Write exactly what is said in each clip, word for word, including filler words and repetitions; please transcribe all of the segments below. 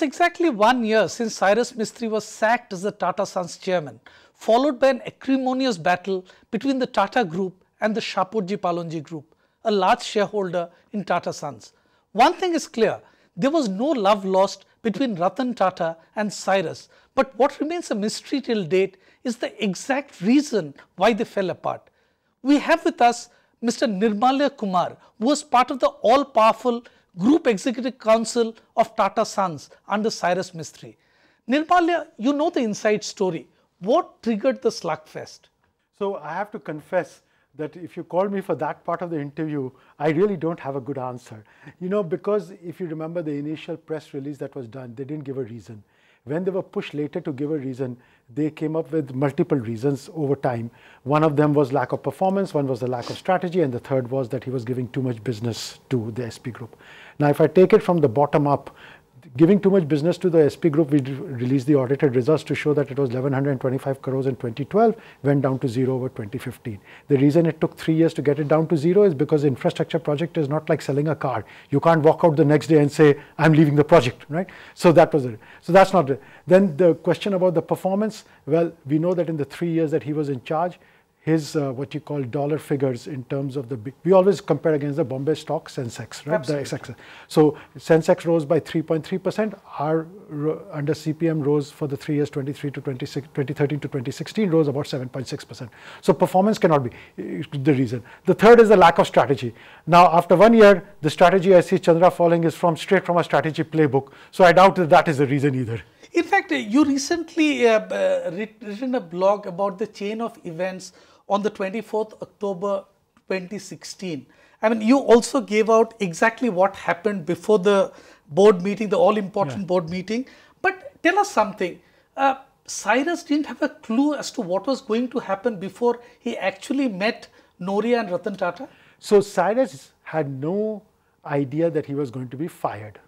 It's exactly one year since Cyrus Mistry was sacked as the Tata Sons chairman, followed by an acrimonious battle between the Tata Group and the Shapurji Palonji Group, a large shareholder in Tata Sons. One thing is clear, there was no love lost between Ratan Tata and Cyrus, but what remains a mystery till date is the exact reason why they fell apart. We have with us Mister Nirmalya Kumar, who was part of the all-powerful Group Executive Council of Tata Sons under Cyrus Mistry. Nirmalya, you know the inside story. What triggered the slugfest? So I have to confess that if you called me for that part of the interview, I really don't have a good answer. You know, because if you remember the initial press release that was done, they didn't give a reason. When they were pushed later to give a reason, they came up with multiple reasons over time. One of them was lack of performance, one was the lack of strategy, and the third was that he was giving too much business to the S P Group. Now, if I take it from the bottom up, giving too much business to the S P Group, we released the audited results to show that it was eleven hundred twenty-five crores in twenty twelve, went down to zero over twenty fifteen. The reason it took three years to get it down to zero is because the infrastructure project is not like selling a car. You can't walk out the next day and say, I'm leaving the project, right? So that was it. So that's not it. Then the question about the performance, well, we know that in the three years that he was in charge, his uh, what you call dollar figures in terms of the, we always compare against the Bombay stock Sensex, right? The Sensex. So Sensex rose by three point three percent, our under C P M rose for the three years twenty-three to twenty-six, twenty thirteen to twenty sixteen rose about seven point six percent. So performance cannot be the reason. The third is the lack of strategy. Now after one year, the strategy I see Chandra following is from straight from a strategy playbook. So I doubt that that is the reason either. In fact, you recently uh, uh, written a blog about the chain of events on the twenty-fourth October twenty sixteen. I mean, you also gave out exactly what happened before the board meeting, the all-important yeah. board meeting. But tell us something. Uh, Cyrus didn't have a clue as to what was going to happen before he actually met Noria and Ratan Tata? So Cyrus had no idea that he was going to be fired.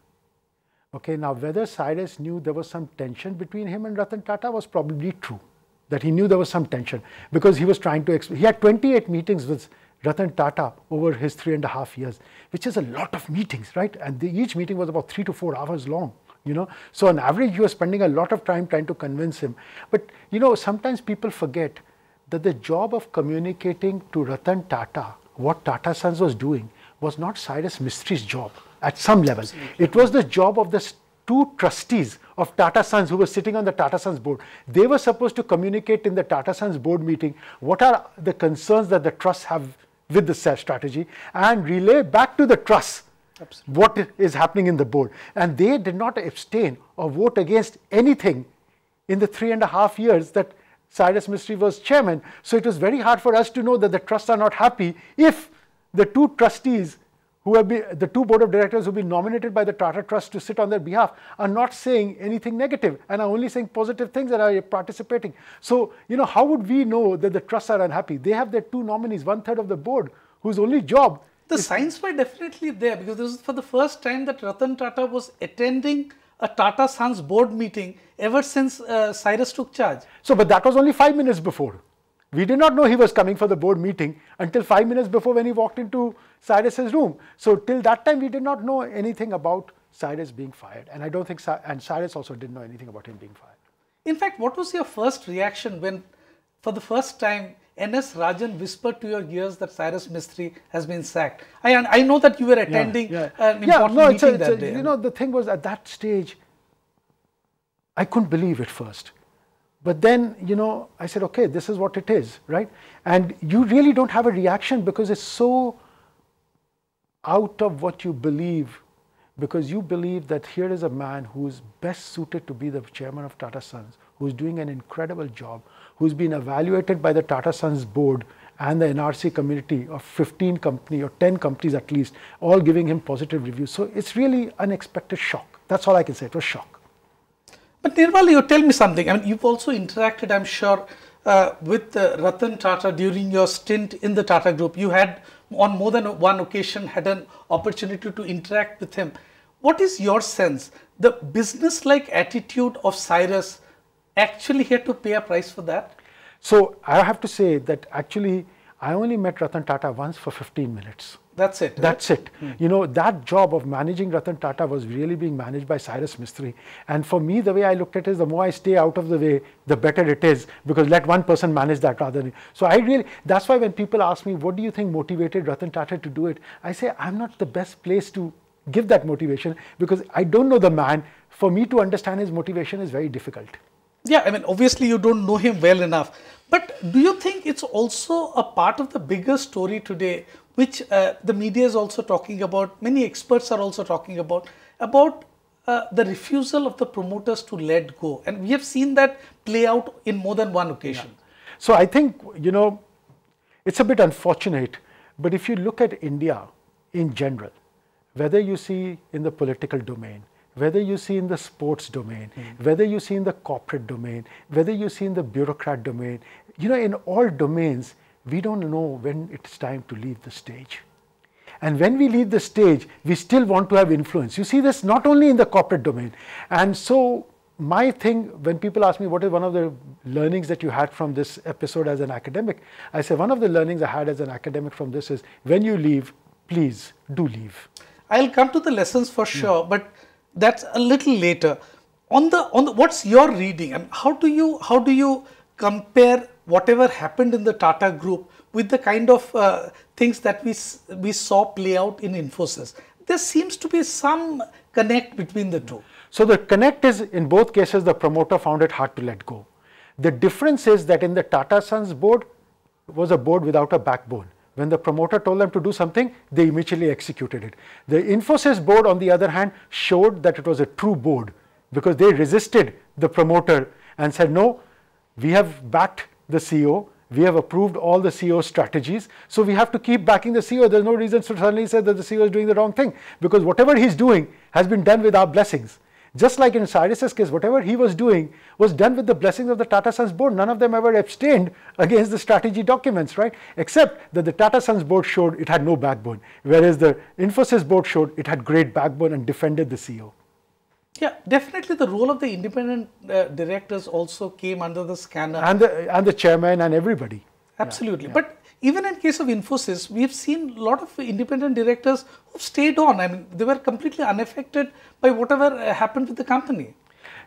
Okay, now whether Cyrus knew there was some tension between him and Ratan Tata was probably true, that he knew there was some tension because he was trying to, he had twenty-eight meetings with Ratan Tata over his three and a half years, which is a lot of meetings, right? And the, each meeting was about three to four hours long, you know. So on average, you are spending a lot of time trying to convince him. But, you know, sometimes people forget that the job of communicating to Ratan Tata, what Tata Sons was doing, was not Cyrus Mistry's job. At some level. Absolutely. It was the job of the two trustees of Tata Sons who were sitting on the Tata Sons board. They were supposed to communicate in the Tata Sons board meeting what are the concerns that the trusts have with the strategy and relay back to the trusts what is happening in the board. And they did not abstain or vote against anything in the three and a half years that Cyrus Mistry was chairman. So it was very hard for us to know that the trusts are not happy if the two trustees who have been, the two board of directors who have been nominated by the Tata Trust to sit on their behalf are not saying anything negative and are only saying positive things and are participating. So, you know, how would we know that the trusts are unhappy? They have their two nominees, one third of the board, whose only job... The signs were definitely there because this is for the first time that Ratan Tata was attending a Tata Sons board meeting ever since uh, Cyrus took charge. So, but that was only five minutes before. We did not know he was coming for the board meeting until five minutes before when he walked into Cyrus's room. So till that time, we did not know anything about Cyrus being fired. And I don't think, and Cyrus also didn't know anything about him being fired. In fact, what was your first reaction when, for the first time, N S Rajan whispered to your ears that Cyrus Mistry has been sacked? I, I know that you were attending yeah, yeah. an important yeah, no, meeting a, that a, day. You know, the thing was at that stage, I couldn't believe it first. But then, you know, I said, okay, this is what it is, right? And you really don't have a reaction because it's so out of what you believe, because you believe that here is a man who is best suited to be the chairman of Tata Sons, who's doing an incredible job, who's been evaluated by the Tata Sons board and the N R C community of fifteen companies or ten companies at least, all giving him positive reviews. So it's really unexpected shock. That's all I can say. It was shock. But Nirmalya, you tell me something. I mean, you've also interacted, I'm sure, uh, with uh, Ratan Tata during your stint in the Tata Group. You had, on more than one occasion, had an opportunity to interact with him. What is your sense? The business-like attitude of Cyrus actually had to pay a price for that? So I have to say that actually I only met Ratan Tata once for fifteen minutes. That's it. That's right? it. Hmm. You know, that job of managing Ratan Tata was really being managed by Cyrus Mistry. And for me, the way I looked at it is the more I stay out of the way, the better it is, because let one person manage that rather than. So I really, that's why when people ask me, what do you think motivated Ratan Tata to do it? I say, I'm not the best place to give that motivation because I don't know the man. For me to understand his motivation is very difficult. Yeah, I mean, obviously you don't know him well enough. But do you think it's also a part of the bigger story today, which uh, the media is also talking about, many experts are also talking about, about uh, the refusal of the promoters to let go. And we have seen that play out in more than one occasion. Yeah. So I think, you know, it's a bit unfortunate, but if you look at India in general, whether you see in the political domain, whether you see in the sports domain, mm-hmm. whether you see in the corporate domain, whether you see in the bureaucrat domain, you know, in all domains, we don't know when it's time to leave the stage. And when we leave the stage, we still want to have influence. You see this not only in the corporate domain. And so my thing, when people ask me, what is one of the learnings that you had from this episode as an academic? I say, one of the learnings I had as an academic from this is, when you leave, please do leave. I'll come to the lessons for sure, yeah. but that's a little later. On the, on the, what's your reading? I mean, how do you, how do you compare whatever happened in the Tata Group with the kind of uh, things that we, we saw play out in Infosys? There seems to be some connect between the two. So the connect is, in both cases, the promoter found it hard to let go. The difference is that in the Tata Sons board, was a board without a backbone. When the promoter told them to do something, they immediately executed it. The Infosys board, on the other hand, showed that it was a true board because they resisted the promoter and said, no, we have backed the C E O, we have approved all the C E O strategies, so we have to keep backing the C E O. There's no reason to suddenly say that the C E O is doing the wrong thing, because whatever he's doing has been done with our blessings. Just like in Cyrus's case, whatever he was doing was done with the blessings of the Tata Sons board. None of them ever abstained against the strategy documents, right? Except that the Tata Sons board showed it had no backbone, whereas the Infosys board showed it had great backbone and defended the C E O. Yeah, definitely the role of the independent uh, directors also came under the scanner. And the, and the chairman and everybody. Absolutely. Yeah, yeah. But even in case of Infosys, we've seen a lot of independent directors who've stayed on. I mean, they were completely unaffected by whatever happened with the company.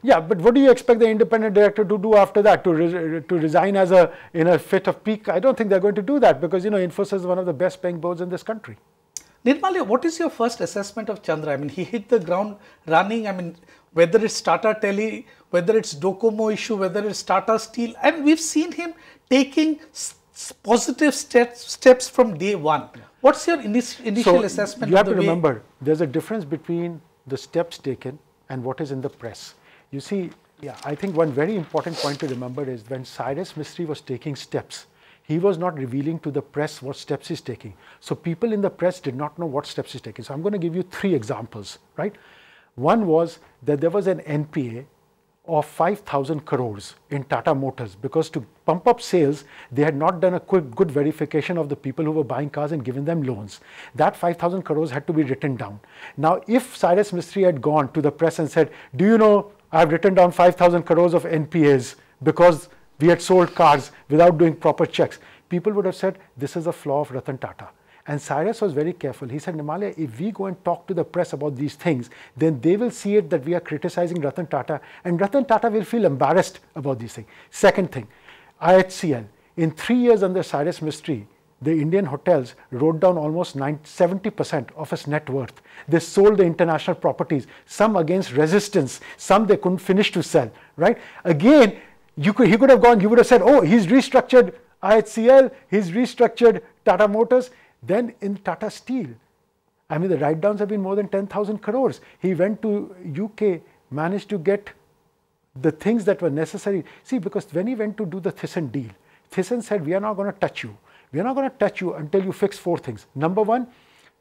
Yeah, but what do you expect the independent director to do after that? To, re to resign as a, in a fit of pique? I don't think they're going to do that, because, you know, Infosys is one of the best paying boards in this country. Nirmalya, what is your first assessment of Chandra? I mean, he hit the ground running. I mean, whether it's Tata Tele, whether it's Docomo issue, whether it's Tata Steel, I mean, we've seen him taking positive steps, steps from day one. Yeah. What's your initial, initial so assessment? You have of the to way? remember, there's a difference between the steps taken and what is in the press. You see, yeah, I think one very important point to remember is when Cyrus Mistry was taking steps, he was not revealing to the press what steps he's taking. So people in the press did not know what steps he's taking. So I'm going to give you three examples, right? One was that there was an N P A of five thousand crores in Tata Motors, because to pump up sales, they had not done a quick good verification of the people who were buying cars and given them loans. That five thousand crores had to be written down. Now, if Cyrus Mistry had gone to the press and said, do you know, I've written down five thousand crores of N P As because we had sold cars without doing proper checks, people would have said, this is a flaw of Ratan Tata. And Cyrus was very careful. He said, Nirmalya, if we go and talk to the press about these things, then they will see it that we are criticizing Ratan Tata, and Ratan Tata will feel embarrassed about these things. Second thing, I H C L. In three years under Cyrus Mistry, the Indian hotels wrote down almost seventy percent of its net worth. They sold the international properties, some against resistance, some they couldn't finish to sell, right? Again, You could, he could have gone, you would have said, oh, he's restructured I H C L, he's restructured Tata Motors. Then in Tata Steel, I mean, the write-downs have been more than ten thousand crores. He went to U K, managed to get the things that were necessary. See, because when he went to do the Thyssen deal, Thyssen said, we are not going to touch you. We are not going to touch you until you fix four things. Number one,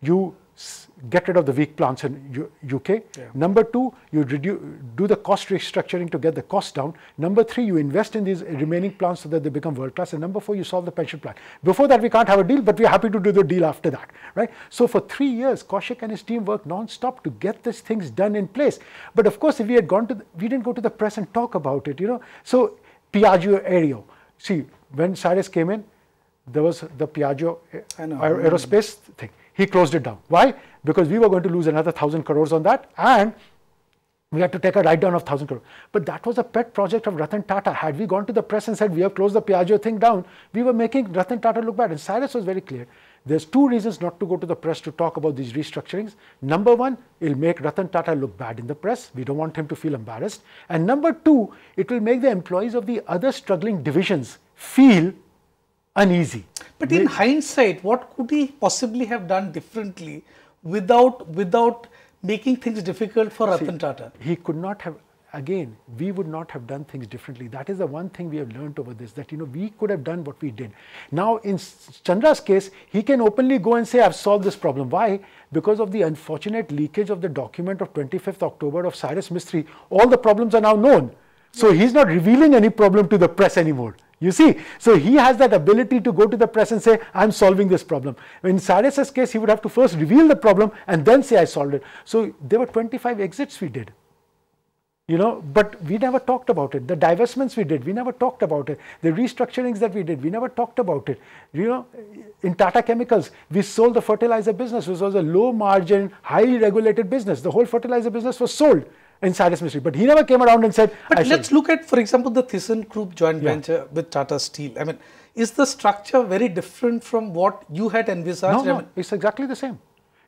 you get rid of the weak plants in U UK. Yeah. Number two, you reduce, do the cost restructuring to get the cost down. Number three, you invest in these remaining plants so that they become world class. And number four, you solve the pension plan. Before that, we can't have a deal, but we're happy to do the deal after that, right? So for three years, Kaushik and his team worked non-stop to get these things done in place. But of course, if we had gone to, the, we didn't go to the press and talk about it, you know. So Piaggio Aero. See, when Cyrus came in, there was the Piaggio Aerospace thing. He closed it down. Why? Because we were going to lose another thousand crores on that, and we had to take a write down of thousand crores. But that was a pet project of Ratan Tata. Had we gone to the press and said we have closed the Piaggio thing down, we were making Ratan Tata look bad. And Cyrus was very clear. There's two reasons not to go to the press to talk about these restructurings. Number one, it'll make Ratan Tata look bad in the press. We don't want him to feel embarrassed. And number two, it will make the employees of the other struggling divisions feel uneasy. But in hindsight, what could he possibly have done differently without without making things difficult for Ratan Tata? He could not have. Again, we would not have done things differently. That is the one thing we have learned over this, that, you know, we could have done what we did. Now, in Chandra's case, he can openly go and say, I've solved this problem. Why? Because of the unfortunate leakage of the document of twenty-fifth October of Cyrus Mistry, all the problems are now known. So he's not revealing any problem to the press anymore. You see, so he has that ability to go to the press and say, I'm solving this problem. In Cyrus's case, he would have to first reveal the problem and then say, I solved it. So there were twenty-five exits we did. You know, but we never talked about it. The divestments we did, we never talked about it. The restructurings that we did, we never talked about it. You know, in Tata Chemicals, we sold the fertilizer business, which was a low margin, highly regulated business. The whole fertilizer business was sold in Cyrus Mistry. But he never came around and said... But I let's sold. Look at, for example, the ThyssenKrupp joint yeah. venture with Tata Steel. I mean, is the structure very different from what you had envisaged? No, no, I mean, it's exactly the same.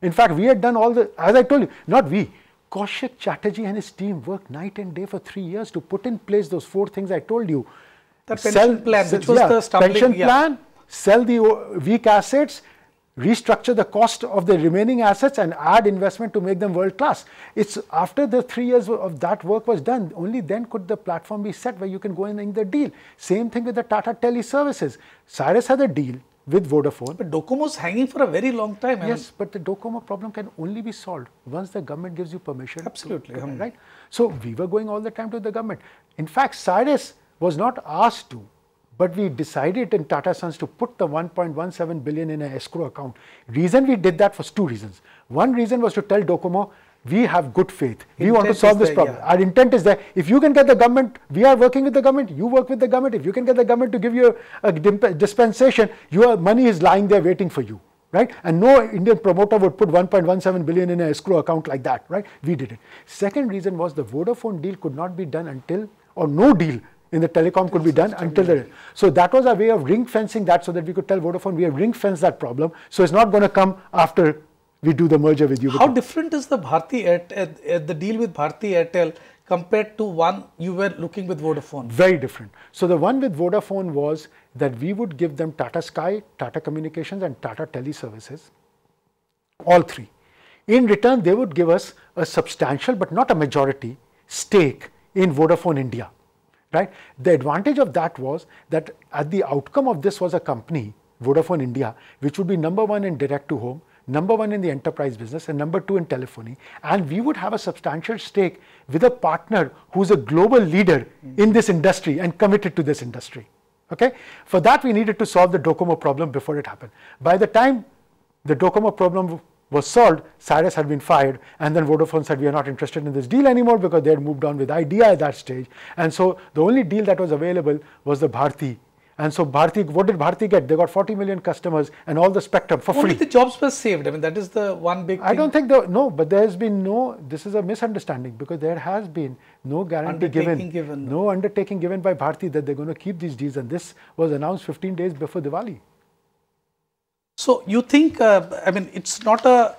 In fact, we had done all the... As I told you, not we. Kaushik Chatterjee and his team worked night and day for three years to put in place those four things I told you. The pension sell, plan, sell, which was yeah, the stumbling. Pension yeah. plan, sell the weak assets, restructure the cost of the remaining assets and add investment to make them world class. It's after the three years of that work was done, only then could the platform be set where you can go and ink the deal. Same thing with the Tata Teleservices. Cyrus had a deal with Vodafone. But Docomo's hanging for a very long time. I yes, mean. But the Docomo problem can only be solved once the government gives you permission. Absolutely. To, right? So we were going all the time to the government. In fact, Cyrus was not asked to, but we decided in Tata Sons to put the one point one seven billion in an escrow account. Reason we did that was two reasons. One reason was to tell Docomo, we have good faith. We want to solve this problem. Our intent is there. If you can get the government, we are working with the government, you work with the government. If you can get the government to give you a, a dispensation, your money is lying there waiting for you, right? And no Indian promoter would put one point one seven billion in an escrow account like that, right? We did it. Second reason was the Vodafone deal could not be done until, or no deal in the telecom could be done until the... So that was our way of ring fencing that, so that we could tell Vodafone, we have ring fenced that problem. So it's not going to come after... we do the merger with you. How different is the Bharti Airtel, uh, the deal with Bharti Airtel compared to one you were looking with Vodafone? Very different. So the one with Vodafone was that we would give them Tata Sky, Tata Communications and Tata Teleservices, all three. In return, they would give us a substantial but not a majority stake in Vodafone India, right? The advantage of that was that at the outcome of this was a company, Vodafone India, which would be number one in direct to home, number one in the enterprise business and number two in telephony, and we would have a substantial stake with a partner who's a global leader mm. in this industry and committed to this industry. Okay? For that, we needed to solve the Docomo problem before it happened. By the time the Docomo problem was solved, Cyrus had been fired, and then Vodafone said we are not interested in this deal anymore because they had moved on with Idea at that stage. And so the only deal that was available was the Bharti. And so Bharti, what did Bharti get? They got forty million customers and all the spectrum for Only free. Only the jobs were saved. I mean, that is the one big thing. I don't think, the, no, but there has been no, this is a misunderstanding, because there has been no guarantee given, given, no undertaking given by Bharti that they're going to keep these deals. And this was announced fifteen days before Diwali. So you think, uh, I mean, it's not a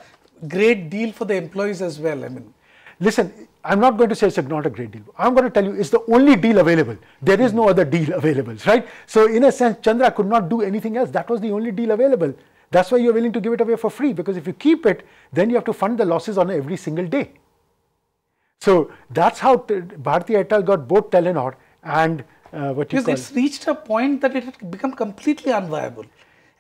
great deal for the employees as well, I mean. Listen, I'm not going to say it's not a great deal. I'm going to tell you it's the only deal available. There is no other deal available, right? So in a sense, Chandra could not do anything else. That was the only deal available. That's why you're willing to give it away for free, because if you keep it, then you have to fund the losses on every single day. So that's how Bharti Airtel got both Telenor and uh, what you because call Because it's reached a point that it had become completely unviable.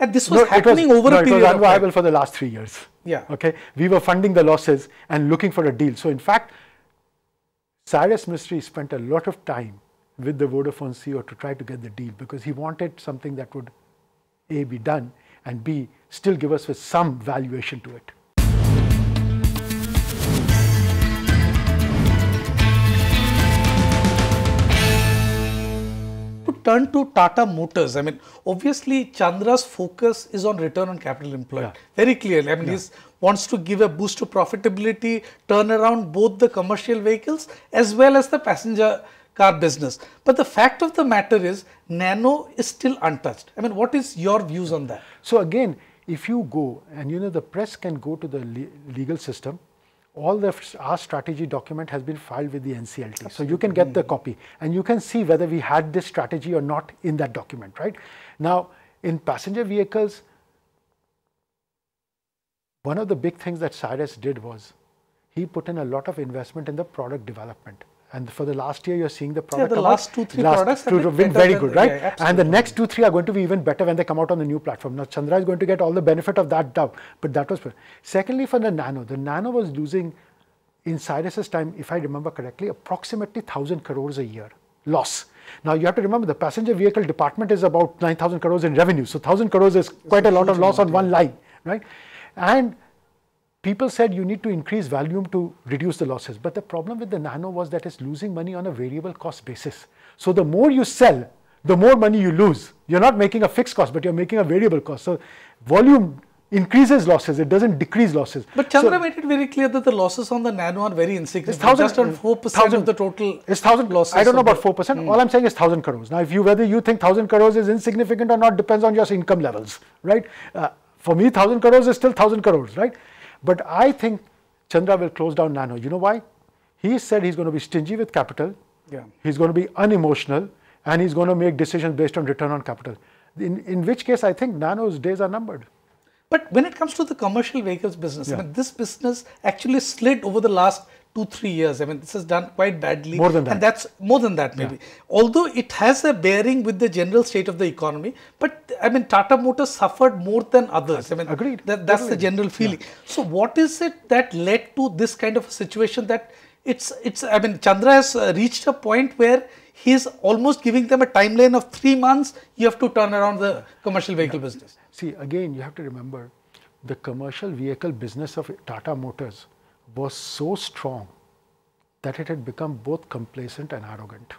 And this was no, happening was, over no, a period of time. It was unviable for the last three years. Yeah. Okay. We were funding the losses and looking for a deal. So in fact, Cyrus Mistry spent a lot of time with the Vodafone C E O to try to get the deal, because he wanted something that would A, be done, and B, still give us with some valuation to it. Could turn to Tata Motors, I mean, obviously Chandra's focus is on return on capital employed, yeah. very clearly. I mean, yeah. he wants to give a boost to profitability, turn around both the commercial vehicles as well as the passenger car business. But the fact of the matter is, Nano is still untouched. I mean, what is your views on that? So again, if you go and you know the press can go to the le legal system, all the our strategy document has been filed with the N C L T. Absolutely. So you can get the copy and you can see whether we had this strategy or not in that document, right? Now, in passenger vehicles, one of the big things that Cyrus did was he put in a lot of investment in the product development. And for the last year, you're seeing the product. Yeah, the last two, three last products two, have been very good, right? Yeah, and the next two, three are going to be even better when they come out on the new platform. Now, Chandra is going to get all the benefit of that doubt. But that was... Secondly, for the Nano, the Nano was losing, in Cyrus's time, if I remember correctly, approximately one thousand crores a year loss. Now, you have to remember, the passenger vehicle department is about nine thousand crores in revenue. So, one thousand crores is quite a lot of loss on one line, right? And people said you need to increase volume to reduce the losses. But the problem with the Nano was that it's losing money on a variable cost basis. So the more you sell, the more money you lose. You're not making a fixed cost, but you're making a variable cost. So volume increases losses, it doesn't decrease losses. But Chandra so, made it very clear that the losses on the Nano are very insignificant. Thousand, just on four percent of the total it's thousand losses. I don't know about four percent. Mm. All I'm saying is one thousand crores. Now, if you whether you think one thousand crores is insignificant or not depends on your income levels, right? Uh, for me, one thousand crores is still one thousand crores, right? But I think Chandra will close down Nano. You know why? He said he's going to be stingy with capital. Yeah. He's going to be unemotional and he's going to make decisions based on return on capital. In, in which case, I think Nano's days are numbered. But when it comes to the commercial vehicles business, yeah. I mean, this business actually slid over the last two, three years. I mean, this has done quite badly. More than that. And that's more than that, maybe. Yeah. Although it has a bearing with the general state of the economy. But, I mean, Tata Motors suffered more than others. I mean, Agreed. That, that's Agreed. the general feeling. Yeah. So, what is it that led to this kind of a situation that it's, it's, I mean, Chandra has reached a point where he's almost giving them a timeline of three months, you have to turn around the commercial vehicle yeah. business. See, again, you have to remember, the commercial vehicle business of Tata Motors was so strong that it had become both complacent and arrogant.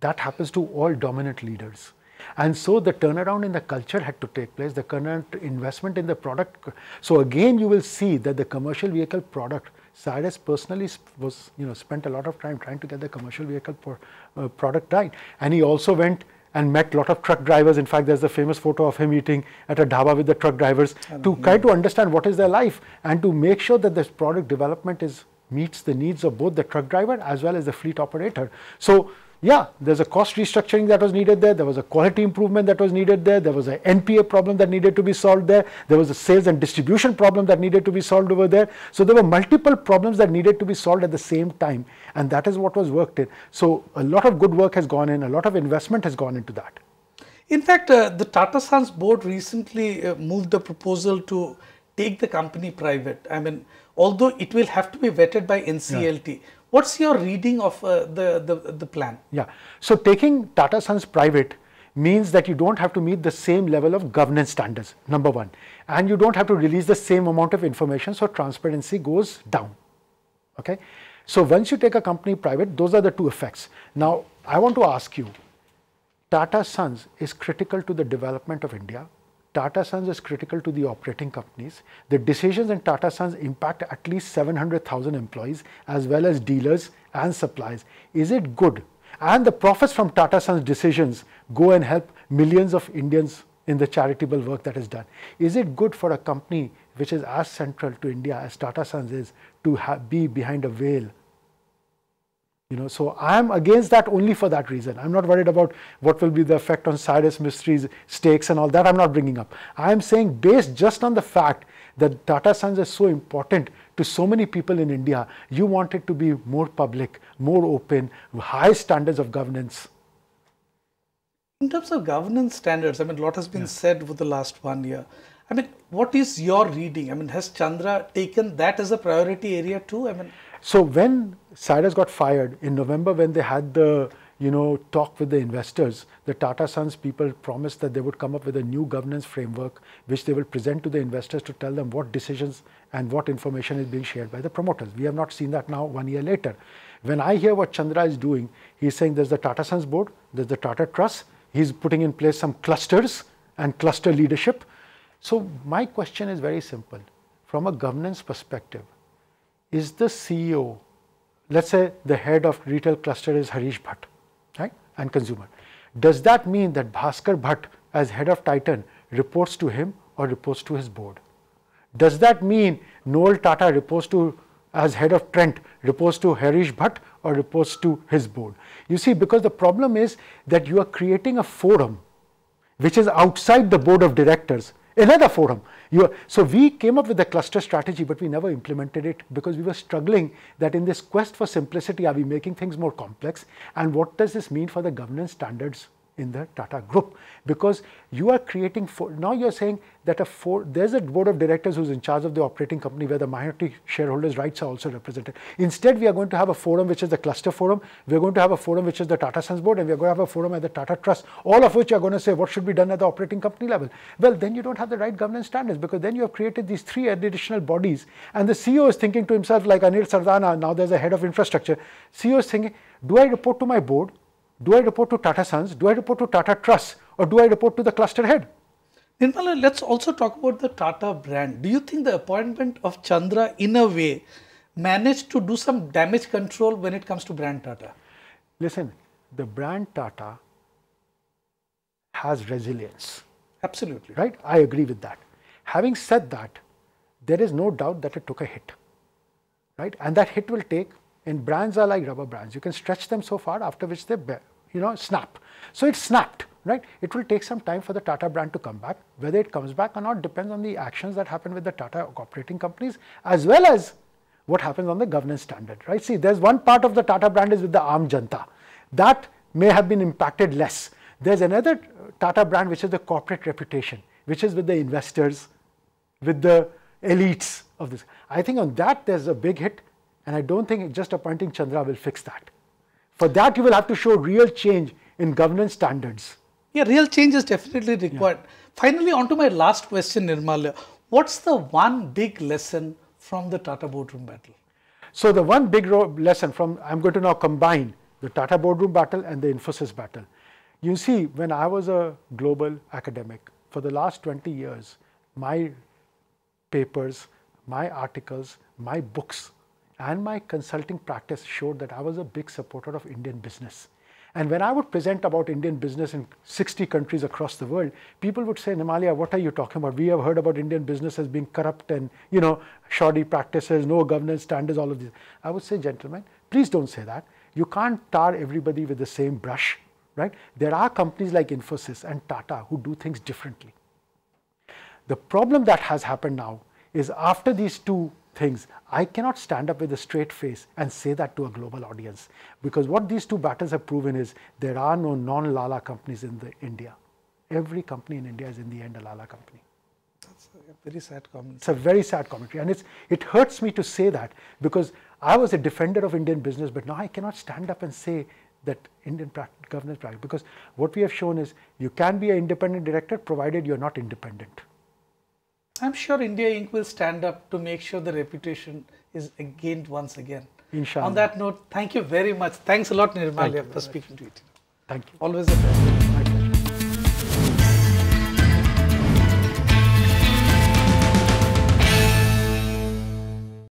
That happens to all dominant leaders. And so the turnaround in the culture had to take place, the current investment in the product. So again, you will see that the commercial vehicle product, Cyrus personally was, you know, spent a lot of time trying to get the commercial vehicle pro, uh, product right. And he also went and met a lot of truck drivers. In fact, there's the famous photo of him eating at a dhaba with the truck drivers to try to understand what is their life and to make sure that this product development is meets the needs of both the truck driver as well as the fleet operator. So, yeah, there's a cost restructuring that was needed there. There was a quality improvement that was needed there. There was an N P A problem that needed to be solved there. There was a sales and distribution problem that needed to be solved over there. So, there were multiple problems that needed to be solved at the same time. And that is what was worked in. So, a lot of good work has gone in. A lot of investment has gone into that. In fact, uh, the Tata Sons board recently uh, moved a proposal to take the company private. I mean, although it will have to be vetted by N C L T. Yeah. What's your reading of uh, the, the, the plan? Yeah. So, taking Tata Sons private means that you don't have to meet the same level of governance standards, number one. And you don't have to release the same amount of information, so transparency goes down. Okay. So, once you take a company private, those are the two effects. Now, I want to ask you, Tata Sons is critical to the development of India. Tata Sons is critical to the operating companies. The decisions in Tata Sons impact at least seven hundred thousand employees as well as dealers and suppliers. Is it good? And the profits from Tata Sons decisions go and help millions of Indians in the charitable work that is done. Is it good for a company which is as central to India as Tata Sons is to be behind a veil? You know, so I'm against that only for that reason. I'm not worried about what will be the effect on Cyrus Mistry's stakes and all that. I'm not bringing up. I'm saying based just on the fact that Tata Sons is so important to so many people in India, you want it to be more public, more open, high standards of governance. In terms of governance standards, I mean, a lot has been yeah. said over the last one year. I mean, what is your reading? I mean, has Chandra taken that as a priority area too? I mean, so when Cyrus got fired in November, when they had the, you know, talk with the investors, the Tata Sons people promised that they would come up with a new governance framework, which they will present to the investors to tell them what decisions and what information is being shared by the promoters. We have not seen that now one year later. When I hear what Chandra is doing, he's saying there's the Tata Sons board, there's the Tata Trust, he's putting in place some clusters and cluster leadership. So my question is very simple. From a governance perspective, is the C E O, let's say the head of retail cluster is Harish Bhatt, right, and consumer. Does that mean that Bhaskar Bhatt as head of Titan reports to him or reports to his board? Does that mean Noel Tata reports to, as head of Trent, reports to Harish Bhatt or reports to his board? You see, because the problem is that you are creating a forum which is outside the board of directors, another forum. You are, so we came up with the cluster strategy, but we never implemented it because we were struggling that in this quest for simplicity, are we making things more complex? And what does this mean for the governance standards in the Tata Group? Because you are creating, for, now you're saying that a for, there's a board of directors who's in charge of the operating company where the minority shareholders' rights are also represented. Instead, we are going to have a forum which is the cluster forum, we're going to have a forum which is the Tata Sons board, and we're going to have a forum at the Tata Trust, all of which are going to say what should be done at the operating company level. Well, then you don't have the right governance standards, because then you have created these three additional bodies, and the C E O is thinking to himself, like Anil Sardana, now there's a head of infrastructure, C E O is thinking, do I report to my board? Do I report to Tata Sons? Do I report to Tata Trust? Or do I report to the cluster head? Nirmalya, let's also talk about the Tata brand. Do you think the appointment of Chandra, in a way, managed to do some damage control when it comes to brand Tata? Listen, the brand Tata has resilience. Absolutely. Right? I agree with that. Having said that, there is no doubt that it took a hit. Right? And that hit will take, and brands are like rubber brands. You can stretch them so far, after which they, you know, snap. So it snapped, right? It will take some time for the Tata brand to come back. Whether it comes back or not depends on the actions that happen with the Tata operating companies, as well as what happens on the governance standard, right? See, there's one part of the Tata brand is with the Aam Janta. That may have been impacted less. There's another Tata brand, which is the corporate reputation, which is with the investors, with the elites of this. I think on that, there's a big hit. And I don't think just appointing Chandra will fix that. For that, you will have to show real change in governance standards. Yeah, real change is definitely required. Yeah. Finally, on to my last question, Nirmalya. What's the one big lesson from the Tata boardroom battle? So the one big lesson from, I'm going to now combine the Tata boardroom battle and the Infosys battle. You see, when I was a global academic, for the last twenty years, my papers, my articles, my books, and my consulting practice showed that I was a big supporter of Indian business. And when I would present about Indian business in sixty countries across the world, people would say, Nirmalya, what are you talking about? We have heard about Indian business as being corrupt and, you know, shoddy practices, no governance standards, all of this. I would say, gentlemen, please don't say that. You can't tar everybody with the same brush, right? There are companies like Infosys and Tata who do things differently. The problem that has happened now is after these two things, I cannot stand up with a straight face and say that to a global audience, because what these two battles have proven is there are no non-Lala companies in the India. Every company in India is in the end a Lala company. That's a very sad comment. It's a very sad commentary, and it's, it hurts me to say that, because I was a defender of Indian business, but now I cannot stand up and say that Indian governance practice, because what we have shown is you can be an independent director provided you're not independent. I'm sure India Incorporated will stand up to make sure the reputation is gained once again. Inshallah. On that note, thank you very much. Thanks a lot, Nirmalya, for speaking to you. Thank you. Always a pleasure.